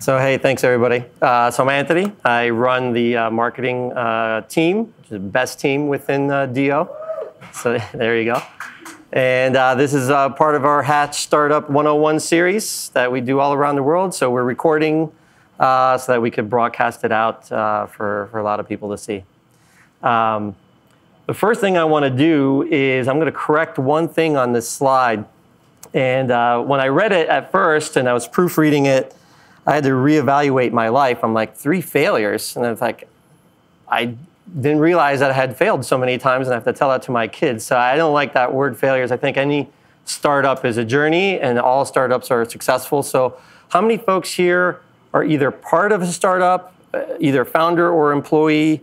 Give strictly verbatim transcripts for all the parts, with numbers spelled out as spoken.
So hey, thanks everybody. Uh, so I'm Anthony. I run the uh, marketing uh, team, which is the best team within uh, Dio. So there you go. And uh, this is uh, part of our Hatch Startup one oh one series that we do all around the world. So we're recording uh, so that we could broadcast it out uh, for, for a lot of people to see. Um, the first thing I want to do is I'm going to correct one thing on this slide. And uh, when I read it at first and I was proofreading it, I had to reevaluate my life. I'm like, three failures. And I was like, I didn't realize that I had failed so many times, and I have to tell that to my kids. So I don't like that word failures. I think any startup is a journey, and all startups are successful. So how many folks here are either part of a startup, either founder or employee?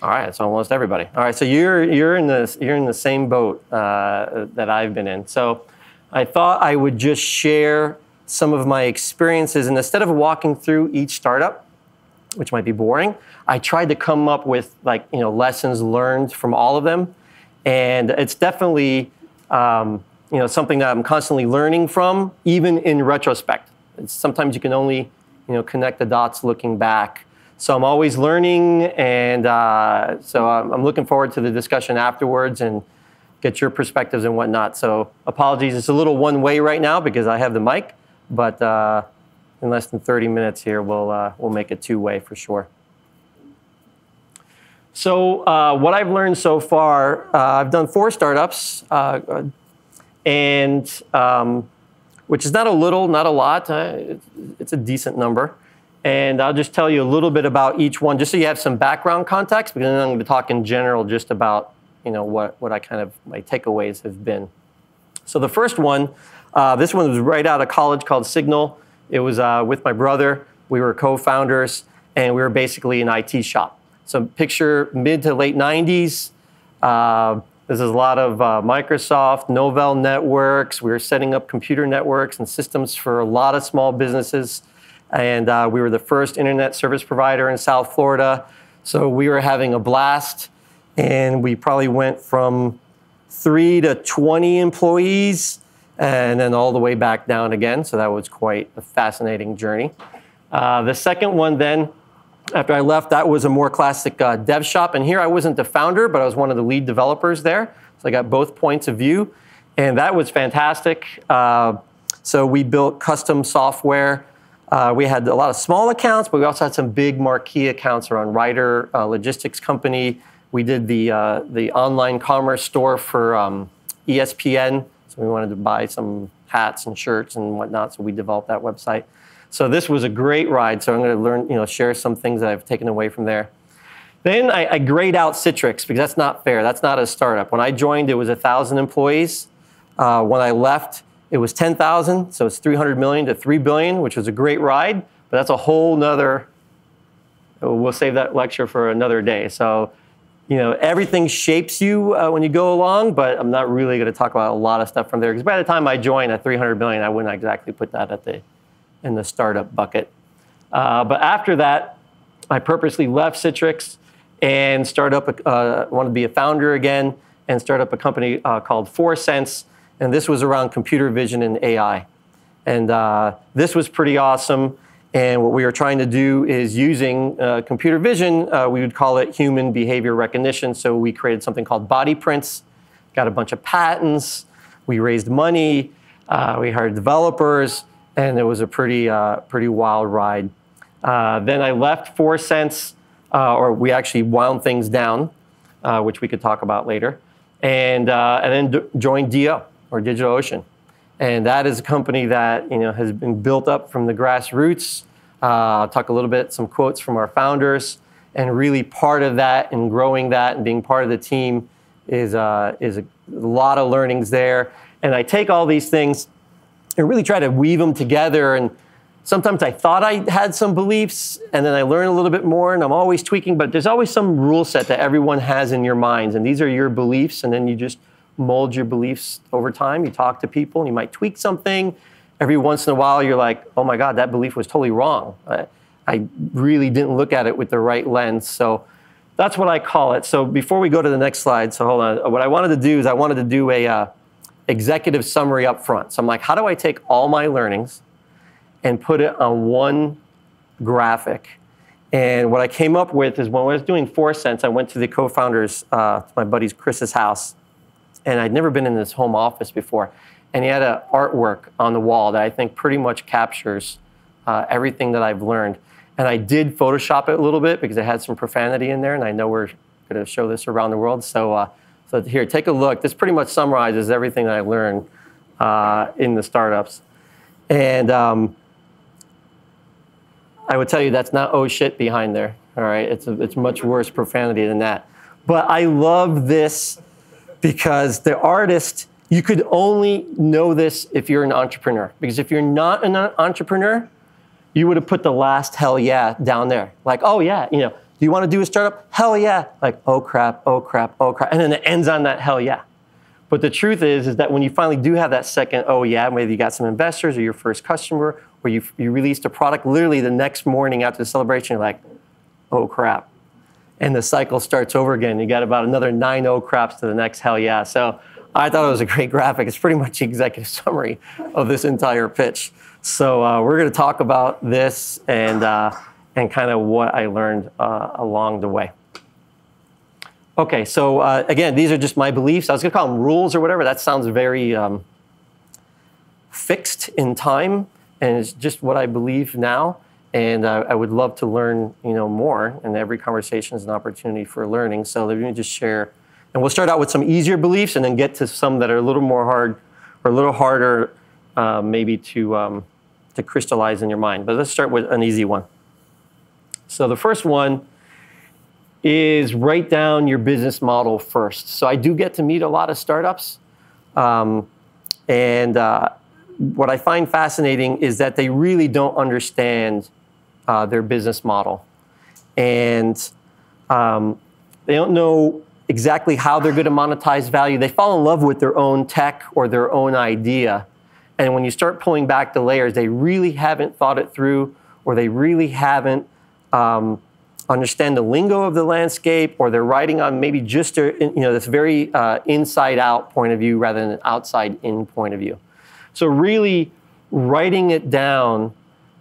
All right, it's almost everybody. All right, so you're, you're, in, the, you're in the same boat uh, that I've been in. So I thought I would just share some of my experiences, and instead of walking through each startup, which might be boring, I tried to come up with like you know lessons learned from all of them, and it's definitely um, you know something that I'm constantly learning from, even in retrospect. It's, sometimes you can only you know connect the dots looking back. So I'm always learning, and uh, so I'm, I'm looking forward to the discussion afterwards and get your perspectives and whatnot. So apologies, it's a little one way right now because I have the mic. But uh, in less than thirty minutes here, we'll, uh, we'll make it two-way for sure. So uh, what I've learned so far, uh, I've done four startups, uh, and, um, which is not a little, not a lot. Uh, it's a decent number. And I'll just tell you a little bit about each one, just so you have some background context, because then I'm going to talk in general just about you know, what, what I kind of, my takeaways have been. So the first one, Uh, this one was right out of college, called Signal. It was uh, with my brother. We were co-founders, and we were basically an I T shop. So picture mid to late nineties. Uh, this is a lot of uh, Microsoft, Novell networks. We were setting up computer networks and systems for a lot of small businesses. And uh, we were the first internet service provider in South Florida. So we were having a blast, and we probably went from three to twenty employees, and then all the way back down again. So that was quite a fascinating journey. Uh, the second one then, after I left, that was a more classic uh, dev shop. And here I wasn't the founder, but I was one of the lead developers there. So I got both points of view. And that was fantastic. Uh, so we built custom software. Uh, we had a lot of small accounts, but we also had some big marquee accounts around Rider, uh, logistics company. We did the, uh, the online commerce store for um, E S P N. So we wanted to buy some hats and shirts and whatnot, so we developed that website. So this was a great ride. So I'm going to learn, you know, share some things that I've taken away from there. Then I, I grayed out Citrix because that's not fair. That's not a startup. When I joined, it was one thousand employees. Uh, when I left, it was ten thousand. So it's three hundred million to three billion, which was a great ride. But that's a whole nother. We'll save that lecture for another day. So. You know, everything shapes you uh, when you go along, but I'm not really going to talk about a lot of stuff from there, because by the time I joined at three hundred million, I wouldn't exactly put that at the, in the startup bucket. Uh, but after that, I purposely left Citrix and started up, a, uh, wanted to be a founder again, and started up a company uh, called four sense, and this was around computer vision and A I. And uh, this was pretty awesome. And what we were trying to do is using uh, computer vision, uh, we would call it human behavior recognition. So we created something called Body Prints, got a bunch of patents, we raised money, uh, we hired developers, and it was a pretty, uh, pretty wild ride. Uh, then I left four sense, uh, or we actually wound things down, uh, which we could talk about later, and, uh, and then joined Dio, or DigitalOcean. And that is a company that you know has been built up from the grassroots. Uh, I'll talk a little bit, some quotes from our founders, and really part of that and growing that and being part of the team is uh, is a lot of learnings there. And I take all these things and really try to weave them together. And sometimes I thought I had some beliefs, and then I learn a little bit more, and I'm always tweaking. But there's always some rule set that everyone has in your minds, and these are your beliefs, and then you just mold your beliefs over time. You talk to people and you might tweak something. Every once in a while, you're like, oh my God, that belief was totally wrong. I, I really didn't look at it with the right lens. So that's what I call it. So before we go to the next slide, so hold on. What I wanted to do is I wanted to do a uh, executive summary up front. So I'm like, how do I take all my learnings and put it on one graphic? And what I came up with is when I was doing four sense, I went to the co-founders, uh, to my buddy's Chris's house, and I'd never been in his home office before. And he had an artwork on the wall that I think pretty much captures uh, everything that I've learned. And I did Photoshop it a little bit because it had some profanity in there, and I know we're going to show this around the world. So, uh, so here, take a look. This pretty much summarizes everything that I learned uh, in the startups. And um, I would tell you that's not oh shit behind there, all right? It's, a, it's much worse profanity than that. But I love this because the artist, you could only know this if you're an entrepreneur. Because if you're not an entrepreneur, you would have put the last hell yeah down there. Like, oh yeah, you know, do you want to do a startup? Hell yeah. Like, oh crap, oh crap, oh crap. And then it ends on that hell yeah. But the truth is, is that when you finally do have that second oh yeah, maybe you got some investors or your first customer, or you, you released a product, literally the next morning after the celebration, you're like, oh crap. And the cycle starts over again. You got about another nine oh craps to the next hell yeah. So I thought it was a great graphic. It's pretty much the executive summary of this entire pitch. So uh, we're going to talk about this and, uh, and kind of what I learned uh, along the way. Okay, so uh, again, these are just my beliefs. I was going to call them rules or whatever. That sounds very um, fixed in time, and it's just what I believe now. And uh, I would love to learn, you know, more. And every conversation is an opportunity for learning. So let me just share. And we'll start out with some easier beliefs, and then get to some that are a little more hard, or a little harder. Uh, maybe to, um, to crystallize in your mind. But let's start with an easy one. So the first one is write down your business model first. So I do get to meet a lot of startups. Um, and uh, what I find fascinating is that they really don't understand uh, their business model. And um, they don't know exactly how they're going to monetize value. They fall in love with their own tech or their own idea. And when you start pulling back the layers, they really haven't thought it through, or they really haven't um, understand the lingo of the landscape, or they're riding on maybe just a, you know, this very uh, inside-out point of view rather than an outside-in point of view. So really writing it down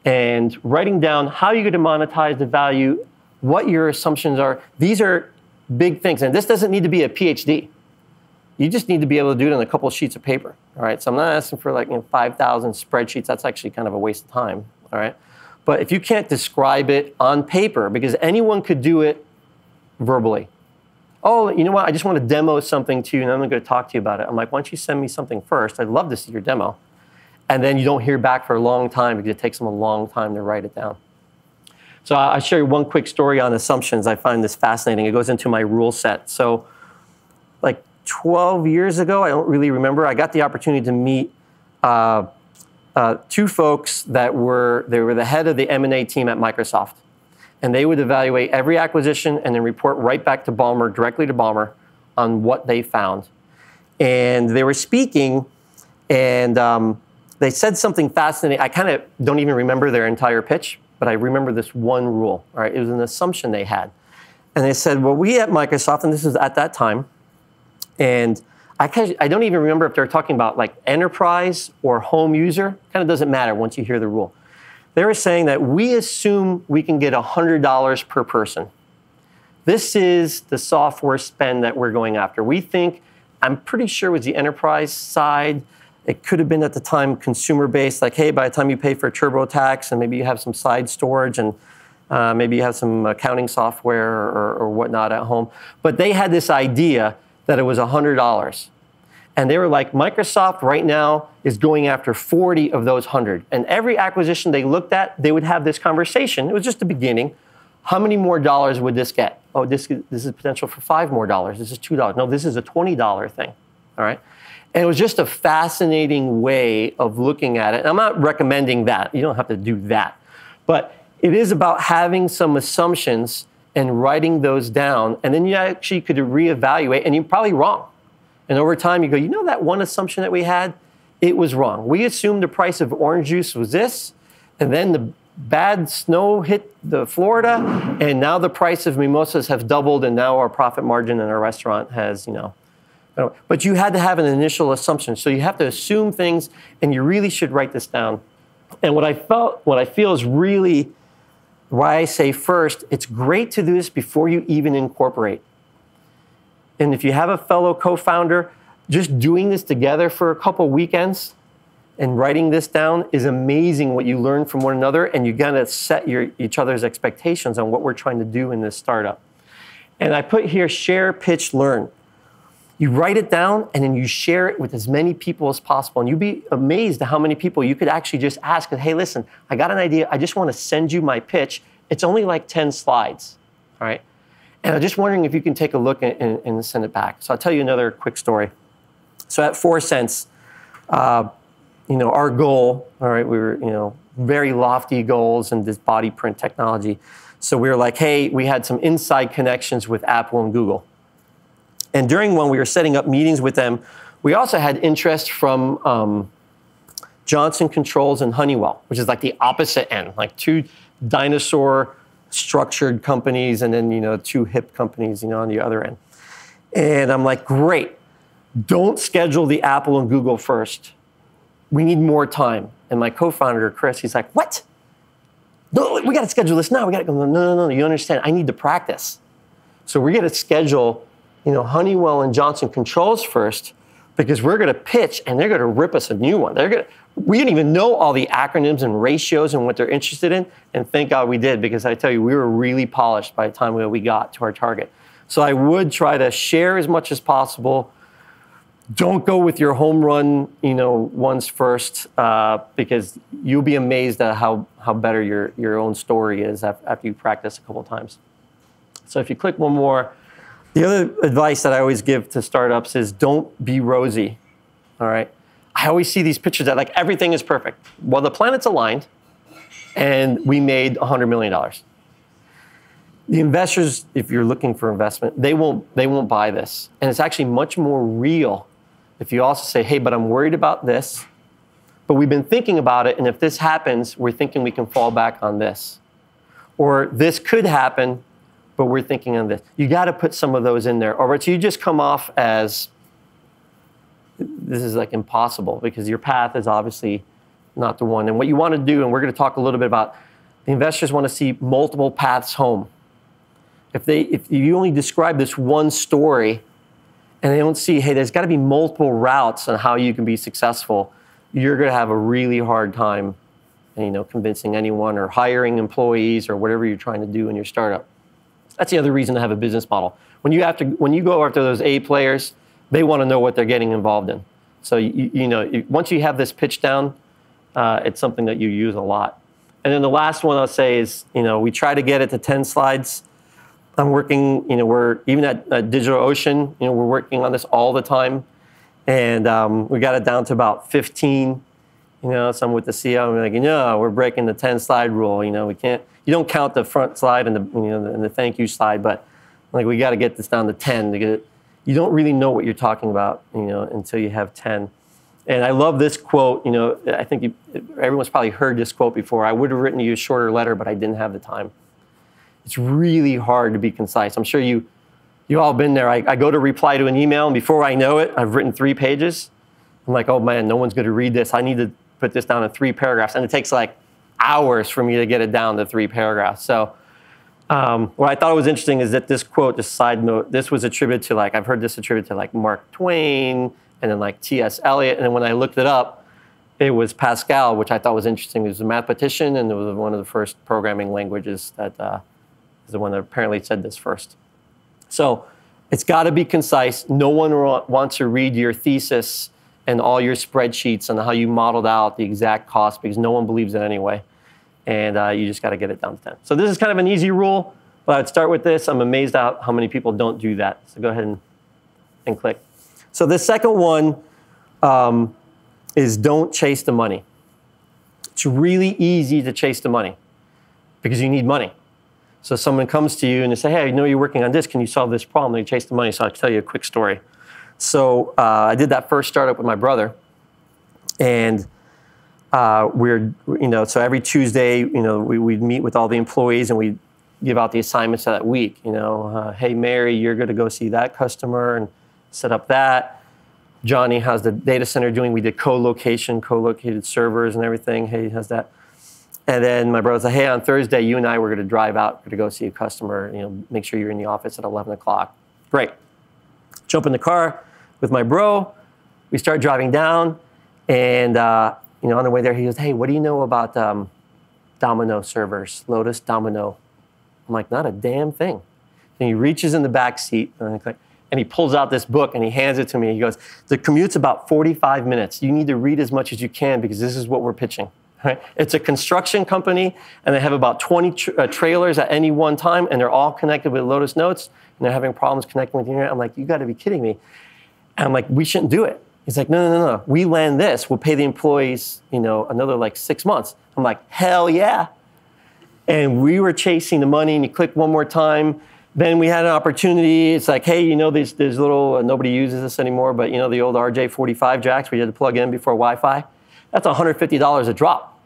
and writing down how you're going to monetize the value, what your assumptions are. These are big things, and this doesn't need to be a PhD. You just need to be able to do it on a couple of sheets of paper, all right? So I'm not asking for like you know, five thousand spreadsheets. That's actually kind of a waste of time, all right? But if you can't describe it on paper, because anyone could do it verbally. Oh, you know what? I just want to demo something to you, and I'm going to talk to you about it. I'm like, why don't you send me something first? I'd love to see your demo. And then you don't hear back for a long time because it takes them a long time to write it down. So I'll share you one quick story on assumptions. I find this fascinating. It goes into my rule set. So like, twelve years ago, I don't really remember, I got the opportunity to meet uh, uh, two folks that were, they were the head of the M and A team at Microsoft. And they would evaluate every acquisition and then report right back to Ballmer, directly to Ballmer, on what they found. And they were speaking, and um, they said something fascinating. I kind of don't even remember their entire pitch, but I remember this one rule. All right? It was an assumption they had. And they said, well, we at Microsoft, and this was at that time, and I, kind of, I don't even remember if they were talking about like enterprise or home user. It kind of doesn't matter once you hear the rule. They were saying that we assume we can get one hundred dollars per person. This is the software spend that we're going after. We think, I'm pretty sure it was the enterprise side. It could have been at the time consumer-based, like, hey, by the time you pay for TurboTax and maybe you have some side storage and uh, maybe you have some accounting software or, or whatnot at home. But they had this idea that it was one hundred dollars. And they were like, Microsoft right now is going after forty of those one hundred. And every acquisition they looked at, they would have this conversation. It was just the beginning. How many more dollars would this get? Oh, this, this is potential for five more dollars. This is two dollars. No, this is a twenty dollar thing, all right? And it was just a fascinating way of looking at it. And I'm not recommending that. You don't have to do that. But it is about having some assumptions and writing those down, and then you actually could reevaluate, and you're probably wrong. And over time, you go, you know that one assumption that we had? It was wrong. We assumed the price of orange juice was this, and then the bad snow hit the Florida, and now the price of mimosas have doubled, and now our profit margin in our restaurant has, you know. But you had to have an initial assumption. So you have to assume things, and you really should write this down. And what I felt, what I feel is really why I say first, it's great to do this before you even incorporate. And if you have a fellow co-founder, just doing this together for a couple weekends and writing this down is amazing what you learn from one another, and you gotta set your, each other's expectations on what we're trying to do in this startup. And I put here, share, pitch, learn. You write it down, and then you share it with as many people as possible. And you'd be amazed at how many people you could actually just ask, hey, listen, I got an idea. I just want to send you my pitch. It's only like ten slides, all right? And I'm just wondering if you can take a look and, and, and send it back. So I'll tell you another quick story. So at four sense, uh, you know, our goal, all right, we were, you know, very lofty goals in this body print technology. So we were like, hey, we had some inside connections with Apple and Google. And during when we were setting up meetings with them, we also had interest from um, Johnson Controls and Honeywell, which is like the opposite end, like two dinosaur-structured companies and then, you know, two hip companies, you know, on the other end. And I'm like, great. Don't schedule the Apple and Google first. We need more time. And my co-founder, Chris, he's like, what? No, we got to schedule this now. We got to go, no, no, no, no, you understand. I need to practice. So we're going to schedule, you know, Honeywell and Johnson Controls first, because we're going to pitch and they're going to rip us a new one. They're going to, we didn't even know all the acronyms and ratios and what they're interested in. And thank God we did, because I tell you, we were really polished by the time we got to our target. So I would try to share as much as possible. Don't go with your home run, you know, ones first, uh, because you'll be amazed at how, how better your, your own story is after you practice a couple times. So if you click one more, the other advice that I always give to startups is don't be rosy, all right? I always see these pictures that like everything is perfect. Well, the planets aligned and we made one hundred million dollars. The investors, if you're looking for investment, they won't, they won't buy this. And it's actually much more real if you also say, hey, but I'm worried about this, but we've been thinking about it, and if this happens, we're thinking we can fall back on this. Or this could happen, but we're thinking on this. You got to put some of those in there. Or else you just come off as, this is like impossible, because your path is obviously not the one. And what you want to do, and we're going to talk a little bit about, the investors want to see multiple paths home. If, they, if you only describe this one story and they don't see, hey, there's got to be multiple routes on how you can be successful, you're going to have a really hard time, you know, convincing anyone or hiring employees or whatever you're trying to do in your startup. That's the other reason to have a business model. When you, have to, when you go after those A players, they want to know what they're getting involved in. So you, you know, you, once you have this pitch down, uh, it's something that you use a lot. And then the last one I'll say is, you know, we try to get it to ten slides. I'm working, you know, we're even at, at DigitalOcean, you know, we're working on this all the time. And um, we got it down to about fifteen. You know, some with the C E O, I'm like, you know, we're breaking the ten slide rule. You know, we can't, you don't count the front slide and the, you know, and the thank you slide, but like, we got to get this down to ten to get it. You don't really know what you're talking about, you know, until you have ten. And I love this quote, you know, I think you, everyone's probably heard this quote before. I would have written you a shorter letter, but I didn't have the time. It's really hard to be concise. I'm sure you, you all been there. I, I go to reply to an email, and before I know it, I've written three pages. I'm like, oh man, no one's going to read this. I need to put this down in three paragraphs. And it takes like hours for me to get it down to three paragraphs. So um, what I thought was interesting is that this quote, this side note, this was attributed to like, I've heard this attributed to like Mark Twain and then like T S Eliot. And then when I looked it up, it was Pascal, which I thought was interesting. He was a mathematician, and it was one of the first programming languages that uh, is the one that apparently said this first. So it's got to be concise. No one wants to read your thesis and all your spreadsheets and how you modeled out the exact cost, because no one believes it anyway. And uh, you just got to get it down to ten. So this is kind of an easy rule, but I would start with this. I'm amazed at how many people don't do that. So go ahead and, and click. So the second one um, is don't chase the money. It's really easy to chase the money because you need money. So someone comes to you and they say, hey, I know you're working on this. Can you solve this problem? They chase the money. So I'll tell you a quick story. So uh, I did that first startup with my brother, and uh, we're, you know, so every Tuesday, you know, we, we'd meet with all the employees and we'd give out the assignments of that week. You know, uh, hey, Mary, you're going to go see that customer and set up that. Johnny, how's the data center doing? We did co-location, co-located servers and everything. Hey, how's that? And then my brother said, hey, on Thursday, you and I were going to drive out, we're going to go see a customer, you know, make sure you're in the office at eleven o'clock. Great. Jump in the car with my bro. We start driving down. And, uh, you know, on the way there, he goes, hey, what do you know about um, Domino servers, Lotus Domino? I'm like, not a damn thing. And he reaches in the back seat, and he pulls out this book, and he hands it to me. He goes, the commute's about forty-five minutes. You need to read as much as you can, because this is what we're pitching. Right? It's a construction company, and they have about twenty tra uh, trailers at any one time, and they're all connected with Lotus Notes, and they're having problems connecting with the internet. I'm like, you got to be kidding me. And I'm like, we shouldn't do it. He's like, no, no, no, no. We land this. We'll pay the employees, you know, another like six months. I'm like, hell yeah. And we were chasing the money, and you click one more time. Then we had an opportunity. It's like, hey, you know, there's, there's little, uh, nobody uses this anymore, but you know, the old R J forty-five jacks where you had to plug in before Wi-Fi. That's one hundred fifty dollars a drop.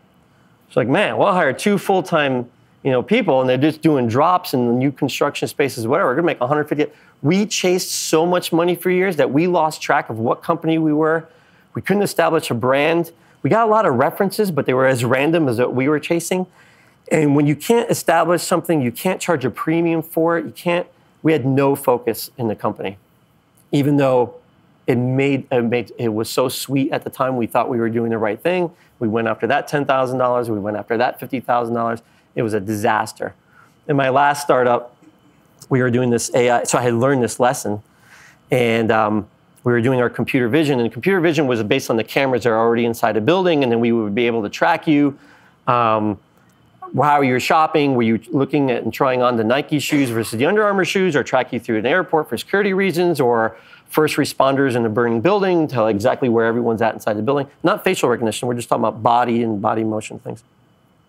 It's like, man, we'll hire two full-time, you know, people, and they're just doing drops in the new construction spaces, whatever. We're gonna make one hundred fifty. We chased so much money for years that we lost track of what company we were. We couldn't establish a brand. We got a lot of references, but they were as random as what we were chasing. And when you can't establish something, you can't charge a premium for it. You can't. We had no focus in the company, even though It made, it made it was so sweet at the time. We thought we were doing the right thing. We went after that ten thousand dollars. We went after that fifty thousand dollars. It was a disaster. In my last startup, we were doing this A I. So I had learned this lesson, and um, we were doing our computer vision. And computer vision was based on the cameras that are already inside a building, and then we would be able to track you. Um, How you were shopping, were you looking at and trying on the Nike shoes versus the Under Armour shoes, or track you through an airport for security reasons, or first responders in a burning building, tell exactly where everyone's at inside the building. Not facial recognition, we're just talking about body and body motion things.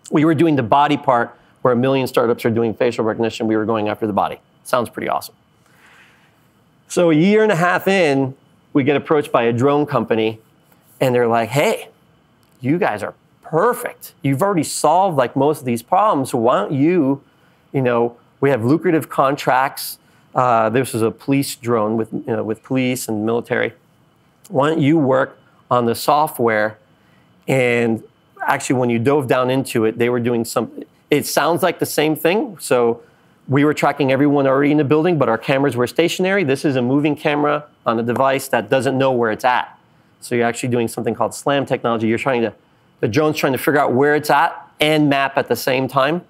We were doing the body part where a million startups are doing facial recognition, we were going after the body. Sounds pretty awesome. So a year and a half in, we get approached by a drone company, and they're like, hey, you guys are perfect. You've already solved like most of these problems. So why don't you, you know, we have lucrative contracts. Uh, this was a police drone with, you know, with police and military. Why don't you work on the software? And actually, when you dove down into it, they were doing some, it sounds like the same thing. So we were tracking everyone already in the building, but our cameras were stationary. This is a moving camera on a device that doesn't know where it's at. So you're actually doing something called SLAM technology. You're trying to The drone's trying to figure out where it's at and map at the same time.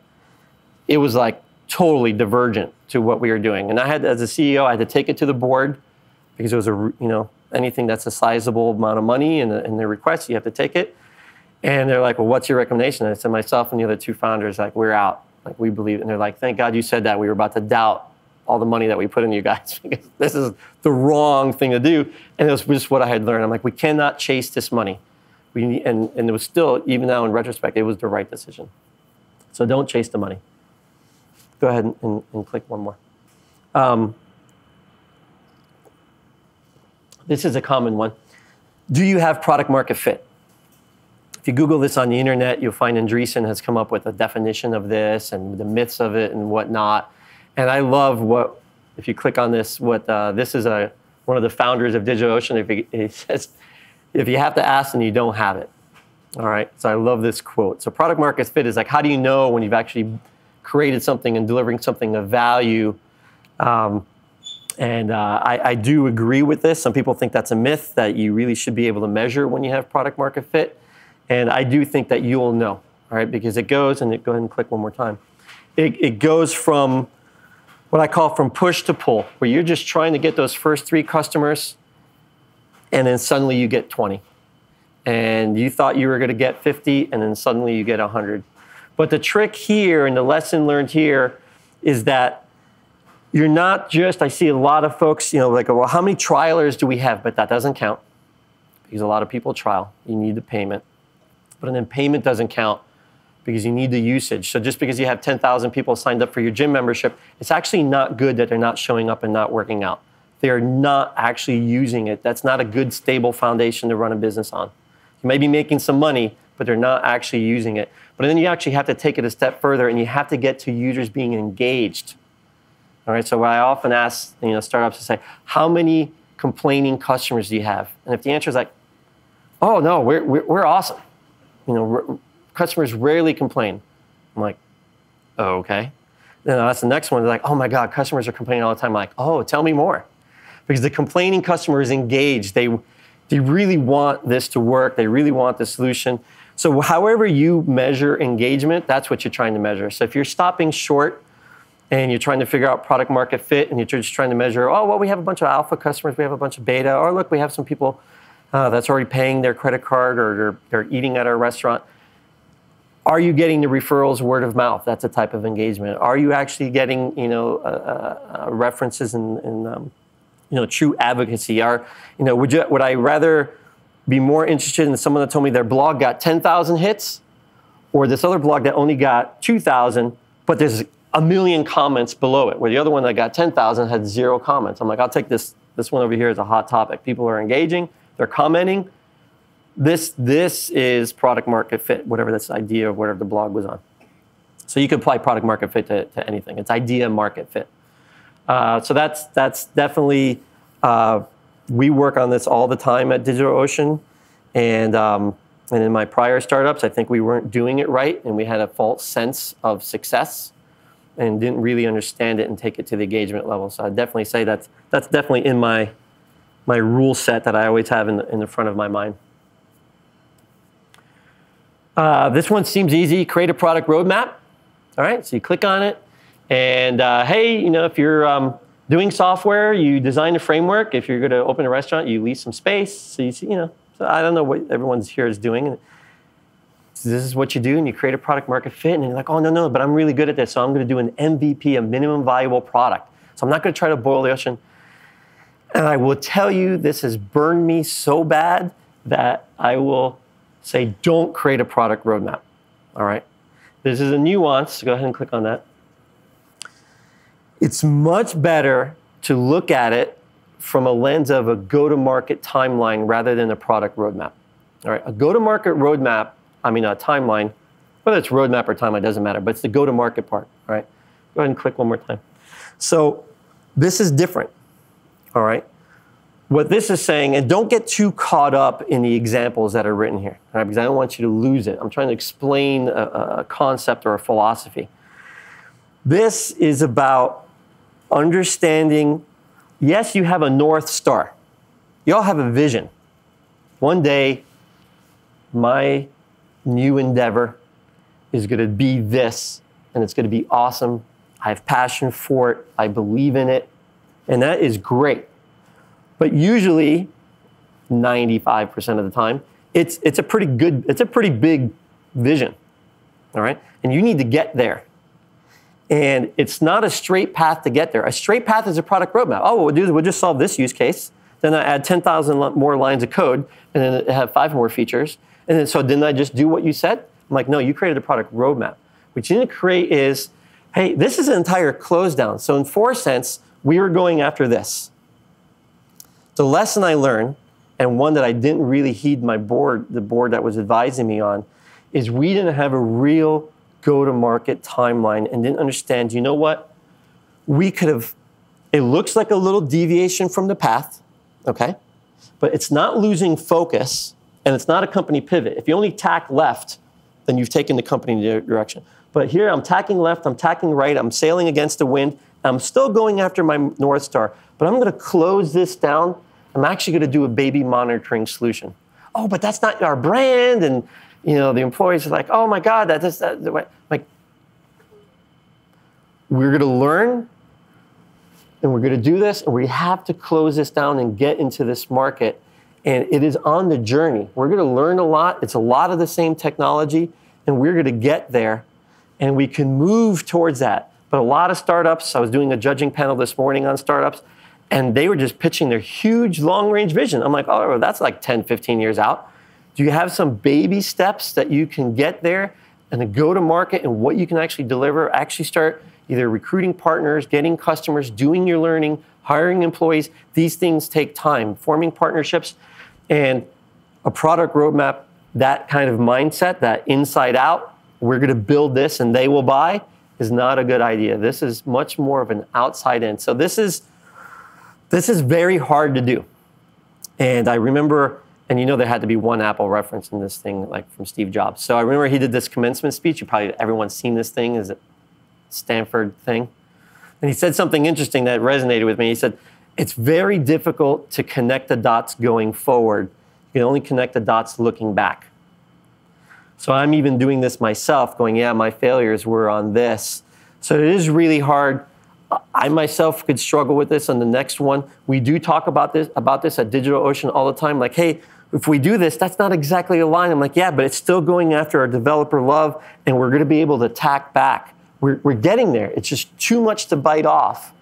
It was like totally divergent to what we were doing. And I had, as a C E O, I had to take it to the board because it was a, you know, anything that's a sizable amount of money and, and their request, you have to take it. And they're like, well, what's your recommendation? And I said, myself and the other two founders, like, we're out. Like, we believe. And they're like, thank God you said that. We were about to doubt all the money that we put in you guys because this is the wrong thing to do. And it was just what I had learned. I'm like, we cannot chase this money. We, and, and it was still, even now in retrospect, it was the right decision. So don't chase the money. Go ahead and, and, and click one more. Um, this is a common one. Do you have product market fit? If you Google this on the internet, you'll find Andreessen has come up with a definition of this and the myths of it and whatnot. And I love what, if you click on this, what uh, this is a, one of the founders of DigitalOcean. If he, he says, if you have to ask and you don't have it. All right, so I love this quote. So product market fit is like, how do you know when you've actually created something and delivering something of value? Um, and uh, I, I do agree with this. Some people think that's a myth, that you really should be able to measure when you have product market fit. And I do think that you'll know, all right, because it goes, and it, go ahead and click one more time. It, it goes from what I call from push to pull, where you're just trying to get those first three customers, and then suddenly you get twenty. And you thought you were going to get fifty, and then suddenly you get one hundred. But the trick here and the lesson learned here is that you're not just, I see a lot of folks, you know, like, well, how many trialers do we have? But that doesn't count because a lot of people trial. You need the payment. But then payment doesn't count because you need the usage. So just because you have ten thousand people signed up for your gym membership, it's actually not good that they're not showing up and not working out. they are not actually using it. That's not a good, stable foundation to run a business on. You may be making some money, but they're not actually using it. But then you actually have to take it a step further, and you have to get to users being engaged. All right, so I often ask you know, startups to say, how many complaining customers do you have? And if the answer is like, oh, no, we're, we're, we're awesome. You know, customers rarely complain. I'm like, oh, okay. Then that's the next one. They're like, oh, my God, customers are complaining all the time. I'm like, oh, tell me more. Because the complaining customer is engaged. They, they really want this to work. They really want the solution. So however you measure engagement, that's what you're trying to measure. So if you're stopping short and you're trying to figure out product market fit and you're just trying to measure, oh, well, we have a bunch of alpha customers, we have a bunch of beta, or look, we have some people uh, that's already paying their credit card or they're, they're eating at our restaurant. Are you getting the referrals word of mouth? That's a type of engagement. Are you actually getting you know, uh, uh, references and, and um, you know, true advocacy? Are, you know, would, you, would I rather be more interested in someone that told me their blog got ten thousand hits or this other blog that only got two thousand, but there's a million comments below it, where the other one that got ten thousand had zero comments? I'm like, I'll take this, this one over here is a hot topic. People are engaging, they're commenting. This, this is product market fit, whatever this idea of whatever the blog was on. So you could apply product market fit to, to anything. It's idea market fit. Uh, so that's, that's definitely, uh, we work on this all the time at DigitalOcean. And, um, and in my prior startups, I think we weren't doing it right. And we had a false sense of success and didn't really understand it and take it to the engagement level. So I'd definitely say that's, that's definitely in my, my rule set that I always have in the, in the front of my mind. Uh, this one seems easy. Create a product roadmap. All right, so you click on it. And uh, hey, you know, if you're um, doing software, you design a framework. If you're going to open a restaurant, you lease some space. So you see, you know, so I don't know what everyone's here is doing. So this is what you do, and you create a product market fit. And you're like, oh, no, no, but I'm really good at this. So I'm going to do an M V P, a minimum viable product. So I'm not going to try to boil the ocean. And I will tell you, this has burned me so bad that I will say, don't create a product roadmap. All right. This is a nuance. So go ahead and click on that. It's much better to look at it from a lens of a go-to-market timeline rather than a product roadmap. All right, a go-to-market roadmap, I mean a timeline, whether it's roadmap or timeline, doesn't matter, but it's the go-to-market part, all right? Go ahead and click one more time. So this is different, all right? What this is saying, and don't get too caught up in the examples that are written here, all right, because I don't want you to lose it. I'm trying to explain a, a concept or a philosophy. This is about understanding, yes, you have a North Star. You all have a vision. One day, my new endeavor is going to be this, and it's going to be awesome. I have passion for it. I believe in it. And that is great. But usually, ninety-five percent of the time, it's, it's a pretty good, it's a pretty big vision, all right? And you need to get there. And it's not a straight path to get there. A straight path is a product roadmap. Oh, what we'll do is we'll just solve this use case. Then I add ten thousand more lines of code, and then I have five more features. And then so didn't I just do what you said? I'm like, no, you created a product roadmap. What you need to create is, hey, this is an entire close down. So in four sense, we were going after this. The lesson I learned, and one that I didn't really heed my board, the board that was advising me on, is we didn't have a real go-to-market timeline and didn't understand, you know what? We could have, it looks like a little deviation from the path, okay? But it's not losing focus, and it's not a company pivot. If you only tack left, then you've taken the company in the direction. But here, I'm tacking left, I'm tacking right, I'm sailing against the wind, I'm still going after my North Star, but I'm gonna close this down. I'm actually gonna do a baby monitoring solution. Oh, but that's not our brand, and you know, the employees are like, oh my God, that, that's, that, that, like, we're gonna learn and we're gonna do this and we have to close this down and get into this market. And it is on the journey. We're gonna learn a lot. It's a lot of the same technology and we're gonna get there and we can move towards that. But a lot of startups, I was doing a judging panel this morning on startups and they were just pitching their huge long range vision. I'm like, oh, that's like ten, fifteen years out. Do you have some baby steps that you can get there and the go-to-market and what you can actually deliver, actually start either recruiting partners, getting customers, doing your learning, hiring employees. These things take time. Forming partnerships and a product roadmap, that kind of mindset, that inside out, we're going to build this and they will buy, is not a good idea. This is much more of an outside in. So this is, this is very hard to do. And I remember, and you know there had to be one Apple reference in this thing, like from Steve Jobs. So I remember he did this commencement speech. You probably, everyone's seen this thing, is it Stanford thing? And he said something interesting that resonated with me. He said, it's very difficult to connect the dots going forward. You can only connect the dots looking back. So I'm even doing this myself, going, yeah, my failures were on this. So it is really hard. I myself could struggle with this on the next one. We do talk about this, about this at DigitalOcean all the time. Like, hey, if we do this, that's not exactly aligned. I'm like, yeah, but it's still going after our developer love, and we're going to be able to tack back. We're, we're getting there. It's just too much to bite off.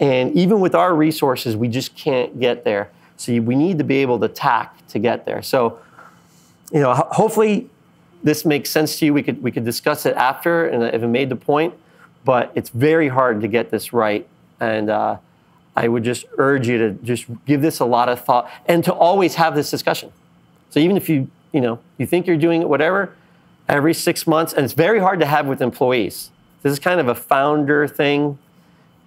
And even with our resources, we just can't get there. So we need to be able to tack to get there. So, you know, hopefully this makes sense to you. We could, we could discuss it after, and if it made the point. But it's very hard to get this right. And uh, I would just urge you to just give this a lot of thought and to always have this discussion. So even if you, you know, you think you're doing it, whatever, every six months, and it's very hard to have with employees. This is kind of a founder thing,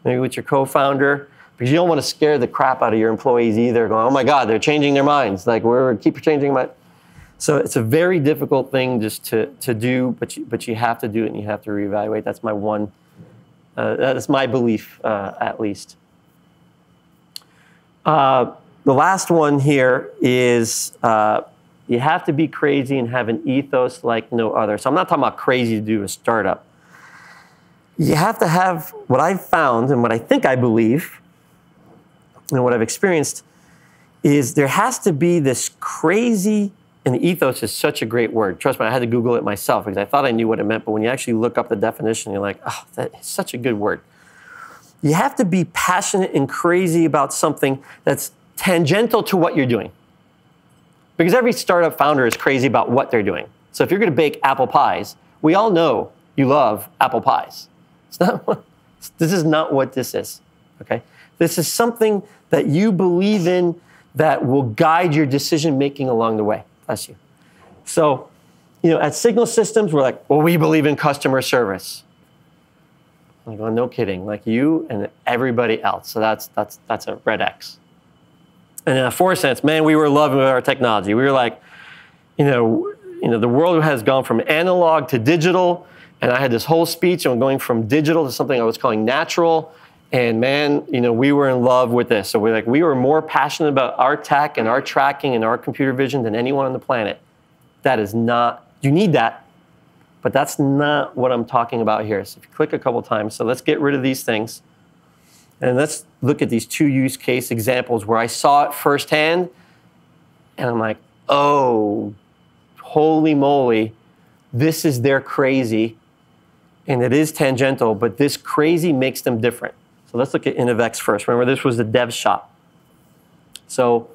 maybe with your co-founder, because you don't want to scare the crap out of your employees either, going, oh my God, they're changing their minds. Like, we're keep changing my. So it's a very difficult thing just to, to do, but you, but you have to do it and you have to reevaluate. That's my one, uh, that's my belief, uh, at least. Uh, the last one here is uh, you have to be crazy and have an ethos like no other. So I'm not talking about crazy to do a startup. You have to have what I've found and what I think I believe and what I've experienced is there has to be this crazy. And ethos is such a great word. Trust me, I had to Google it myself because I thought I knew what it meant. But when you actually look up the definition, you're like, oh, that is such a good word. You have to be passionate and crazy about something that's tangential to what you're doing. Because every startup founder is crazy about what they're doing. So if you're going to bake apple pies, we all know you love apple pies. It's not what, this is not what this is. Okay? This is something that you believe in that will guide your decision-making along the way. Bless you. So, you know, at Signal Systems, we're like, well, we believe in customer service. I'm going, no kidding, like you and everybody else. So that's, that's, that's a red X. And at four sense, man, we were loving our technology. We were like, you know, you know, the world has gone from analog to digital. And I had this whole speech on going from digital to something I was calling natural. And man, you know, we were in love with this. So we're like, we were more passionate about our tech and our tracking and our computer vision than anyone on the planet. That is not, you need that, but that's not what I'm talking about here. So if you click a couple times, so let's get rid of these things. And let's look at these two use case examples where I saw it firsthand. And I'm like, oh, holy moly, this is their crazy. And it is tangential, but this crazy makes them different. So let's look at InnovX first. Remember, this was the dev shop. So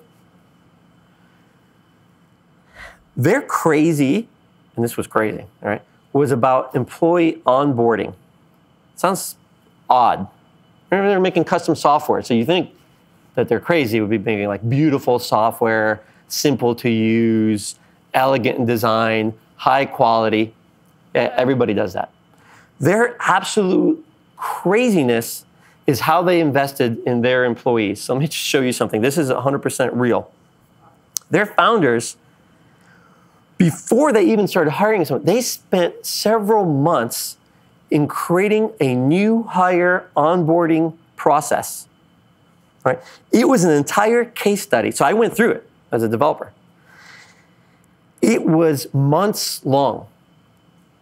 they're crazy, and this was crazy, all right, was about employee onboarding. Sounds odd. Remember, they're making custom software. So you think that they're crazy would be making like beautiful software, simple to use, elegant in design, high quality. Yeah, everybody does that. Their absolute craziness is how they invested in their employees. So let me just show you something. This is one hundred percent real. Their founders, before they even started hiring someone, they spent several months in creating a new hire onboarding process. Right? It was an entire case study. So I went through it as a developer. It was months long.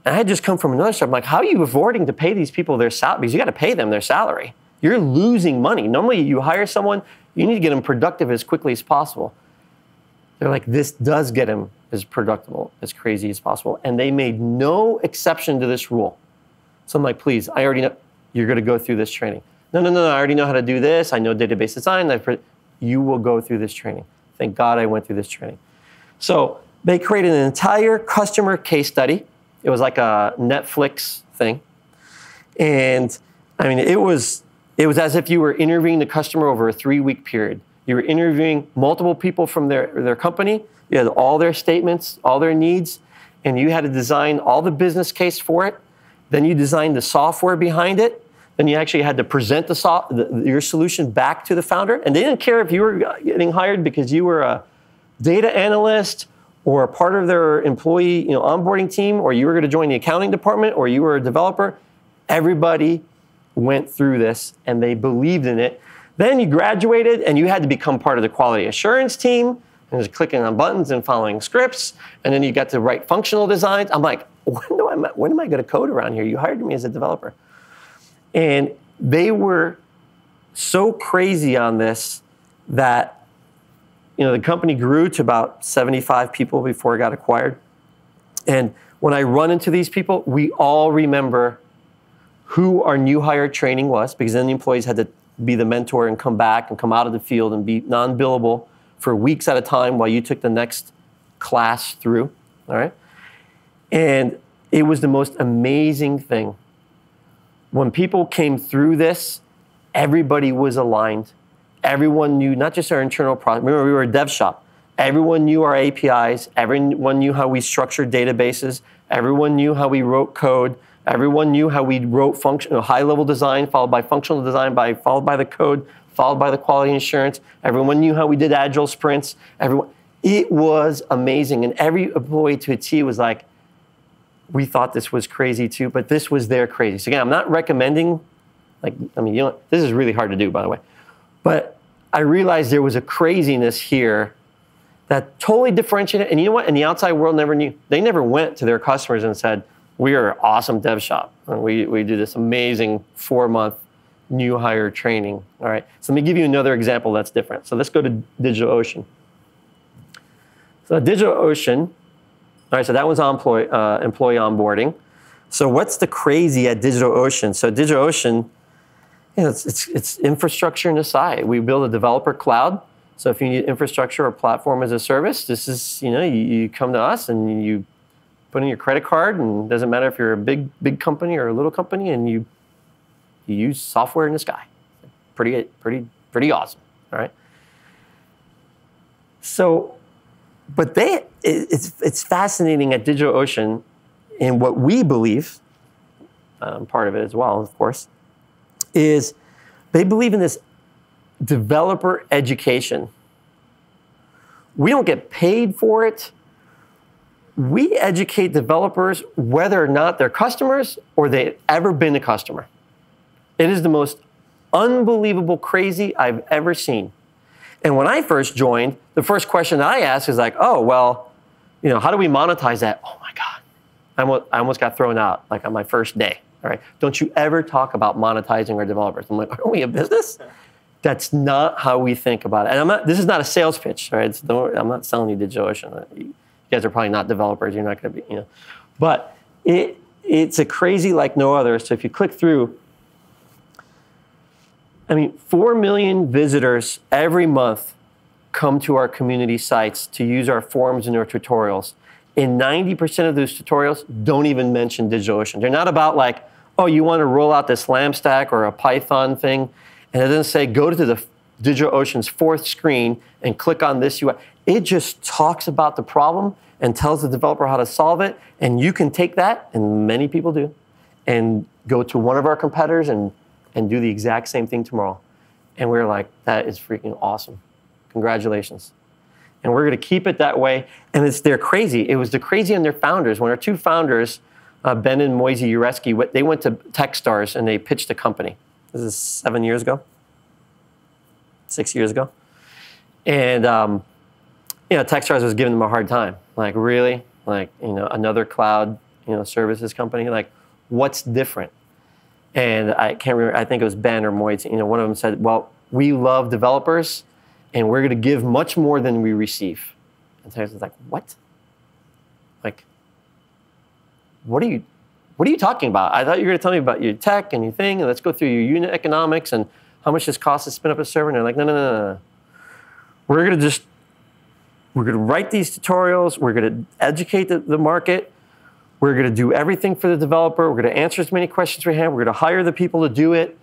And I had just come from another startup. I'm like, how are you affording to pay these people their salary? Because you got to pay them their salary. You're losing money. Normally, you hire someone, you need to get them productive as quickly as possible. They're like, this does get them as productive, as crazy as possible. And they made no exception to this rule. So I'm like, please, I already know you're going to go through this training. No, no, no, no, I already know how to do this. I know database design. I've you will go through this training. Thank God I went through this training. So they created an entire customer case study. It was like a Netflix thing. And I mean, it was It was as if you were interviewing the customer over a three-week period. You were interviewing multiple people from their, their company. You had all their statements, all their needs, and you had to design all the business case for it. Then you designed the software behind it. Then you actually had to present the so the, your solution back to the founder. And they didn't care if you were getting hired because you were a data analyst or a part of their employee you know, onboarding team, or you were going to join the accounting department, or you were a developer. Everybody went through this, and they believed in it. Then you graduated, and you had to become part of the quality assurance team, and just clicking on buttons and following scripts. And then you got to write functional designs. I'm like, when, do I, when am I going to code around here? You hired me as a developer. And they were so crazy on this that you know, the company grew to about seventy-five people before it got acquired. And when I run into these people, we all remember who our new hire training was, because then the employees had to be the mentor and come back and come out of the field and be non-billable for weeks at a time while you took the next class through, all right? And it was the most amazing thing. When people came through this, everybody was aligned. Everyone knew, not just our internal product. Remember, we were a dev shop. Everyone knew our A P Is. Everyone knew how we structured databases. Everyone knew how we wrote code. Everyone knew how we wrote function, high-level design, followed by functional design, by, followed by the code, followed by the quality assurance. Everyone knew how we did agile sprints. Everyone, it was amazing. And every employee to a T was like, we thought this was crazy too, but this was their crazy. So again, I'm not recommending, like, I mean, you know, this is really hard to do, by the way. But I realized there was a craziness here that totally differentiated. And you know what? And the outside world never knew. They never went to their customers and said, we are an awesome dev shop. And we, we do this amazing four-month new hire training. All right, so let me give you another example that's different. So let's go to DigitalOcean. So DigitalOcean, all right, so that was employee, uh, employee onboarding. So what's the crazy at DigitalOcean? So DigitalOcean, you know, it's, it's, it's infrastructure in the side. We build a developer cloud. So if you need infrastructure or platform as a service, this is, you know, you, you come to us and you put in your credit card, and it doesn't matter if you're a big, big company or a little company, and you, you use software in the sky. Pretty, pretty, pretty awesome, all right? So, but they, it, it's, it's fascinating at DigitalOcean and what we believe, um, part of it as well, of course, is they believe in this developer education. We don't get paid for it. We educate developers whether or not they're customers or they've ever been a customer. It is the most unbelievable crazy I've ever seen. And when I first joined, the first question that I asked is like, oh, well, you know, how do we monetize that? Oh my God, I almost, I almost got thrown out like on my first day. All right, don't you ever talk about monetizing our developers. I'm like, aren't we a business? That's not how we think about it. And I'm not, this is not a sales pitch, right? It's, don't, I'm not selling you DigitalOcean. You guys are probably not developers. You're not gonna be, you know. But it, it's a crazy like no other. So if you click through, I mean, four million visitors every month come to our community sites to use our forums and our tutorials. And ninety percent of those tutorials don't even mention DigitalOcean. They're not about like, oh, you want to roll out this LAMP stack or a Python thing, and it doesn't say go to the DigitalOcean's fourth screen and click on this U I. It just talks about the problem and tells the developer how to solve it, and you can take that, and many people do, and go to one of our competitors and, and do the exact same thing tomorrow. And we're like, that is freaking awesome. Congratulations. And we're going to keep it that way. And it's they're crazy. It was the crazy on their founders. When our two founders, uh, Ben and Moisey Uretsky, they went to Techstars and they pitched a company. This is seven years ago, six years ago. And um, you know, Techstars was giving them a hard time. Like, really? Like, you know, another cloud, you know, services company. Like, what's different? And I can't remember. I think it was Ben or Moisey. You know, one of them said, "Well, we love developers." And we're going to give much more than we receive. And Terrence was like, what? Like, what are you, what are you talking about? I thought you were going to tell me about your tech and your thing, and let's go through your unit economics and how much this costs to spin up a server. And they're like, no, no, no, no. We're going to just, we're going to write these tutorials. We're going to educate the, the market. We're going to do everything for the developer. We're going to answer as many questions we have. We're going to hire the people to do it.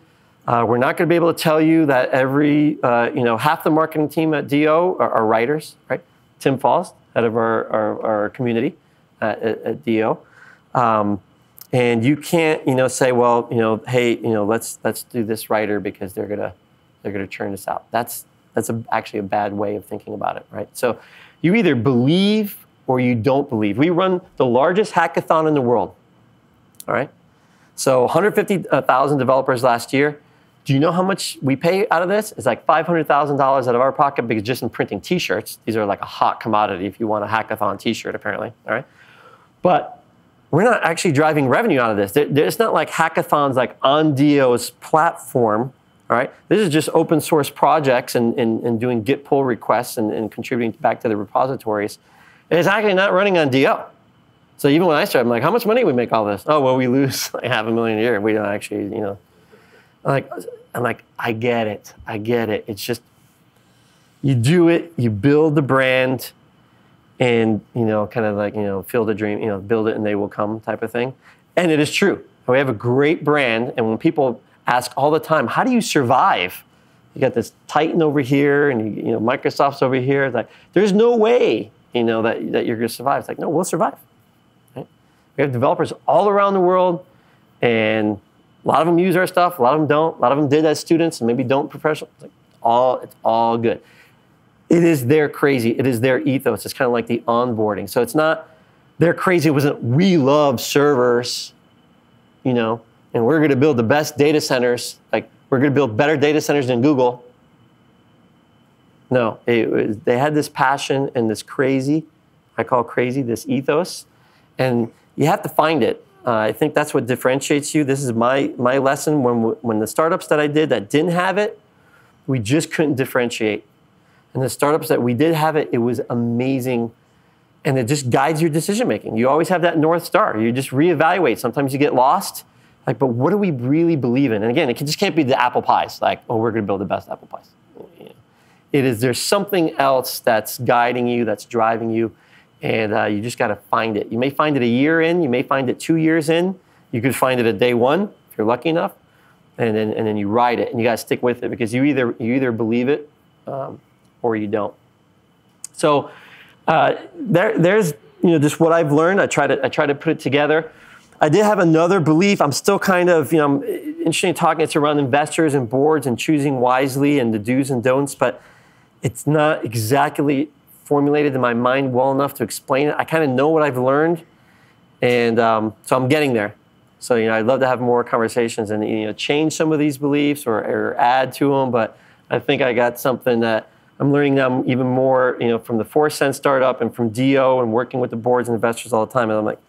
Uh, we're not going to be able to tell you that every, uh, you know, half the marketing team at Dio are, are writers, right? Tim Faust, head of our, our, our community at, at, at Dio. Um, and you can't, you know, say, well, you know, hey, you know, let's, let's do this writer because they're going to, they're going to churn us out. That's, that's a, actually a bad way of thinking about it, right? So you either believe or you don't believe. We run the largest hackathon in the world, all right? So one hundred fifty thousand developers last year. Do you know how much we pay out of this? It's like five hundred thousand dollars out of our pocket because just in printing T-shirts, these are like a hot commodity if you want a hackathon T-shirt, apparently, all right? But we're not actually driving revenue out of this. It's not like hackathons like on Dio's platform, all right? This is just open source projects and, and, and doing Git pull requests and, and contributing back to the repositories. And it's actually not running on Dio. So even when I started, I'm like, how much money do we make all this? Oh, well, we lose like half a million a year. We don't actually, you know. I'm like, I'm like, I get it. I get it. It's just, you do it, you build the brand and, you know, kind of like, you know, fill the dream, you know, build it and they will come type of thing. And it is true. We have a great brand. And when people ask all the time, how do you survive? You got this Titan over here and, you know, Microsoft's over here. It's like, there's no way, you know, that, that you're going to survive. It's like, no, we'll survive. We have developers all around the world, and a lot of them use our stuff, a lot of them don't, a lot of them did as students and maybe don't professionally. It's, like all, it's all good. It is their crazy, it is their ethos. It's kind of like the onboarding. So it's not, their crazy wasn't, we love servers, you know, and we're gonna build the best data centers, like we're gonna build better data centers than Google. No, it was, they had this passion and this crazy, I call crazy, this ethos, and you have to find it. Uh, I think that's what differentiates you. This is my, my lesson. When, when the startups that I did that didn't have it, we just couldn't differentiate. And the startups that we did have it, it was amazing. And it just guides your decision-making. You always have that North Star. You just reevaluate. Sometimes you get lost. Like, but what do we really believe in? And again, it can, just can't be the apple pies. Like, oh, we're going to build the best apple pies. It is, there's something else that's guiding you, that's driving you. And uh, you just got to find it. You may find it a year in. You may find it two years in. You could find it a day one if you're lucky enough, and then and then you ride it. And you got to stick with it because you either you either believe it um, or you don't. So uh, there there's you know just what I've learned. I try to I try to put it together. I did have another belief. I'm still kind of you know I'm interested in talking. It's around investors and boards and choosing wisely and the do's and don'ts. But it's not exactly formulated in my mind well enough to explain it. I kind of know what I've learned, and um, so I'm getting there. So you know, I'd love to have more conversations and you know, change some of these beliefs or, or add to them. But I think I got something that I'm learning now even more, you know, from the four sense startup and from Dio and working with the boards and investors all the time. And I'm like,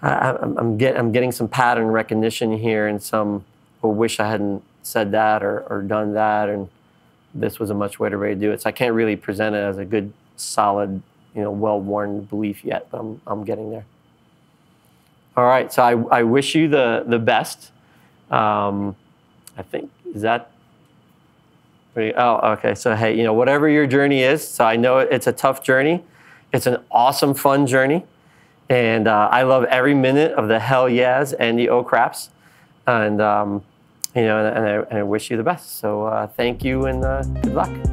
I, I'm, I'm getting I'm getting some pattern recognition here, and some oh, wish I hadn't said that or, or done that, and this was a much better way to do it. So I can't really present it as a good, solid, you know, well-worn belief yet, but I'm, I'm getting there. All right, so I, I wish you the, the best. Um, I think, is that, pretty, oh, okay, so hey, you know, whatever your journey is, so I know it's a tough journey. It's an awesome, fun journey. And uh, I love every minute of the hell yeahs and the oh craps. And, um, you know, and, and, I, and I wish you the best. So uh, thank you and uh, good luck.